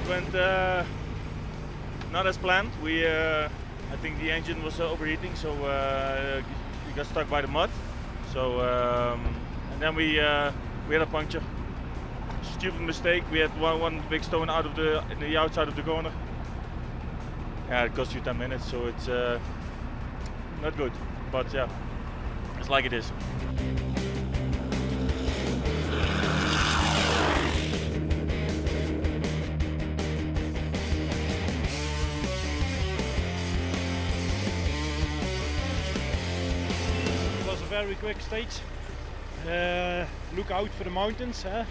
it went not as planned. We, I think the engine was overheating, so we got stuck by the mud. So and then we had a puncture. Stupid mistake. We had one big stone out of the outside of the corner. Yeah, it cost you 10 minutes, so it's not good. But yeah, it's like it is. It was a very quick stage. Look out for the mountains. Huh?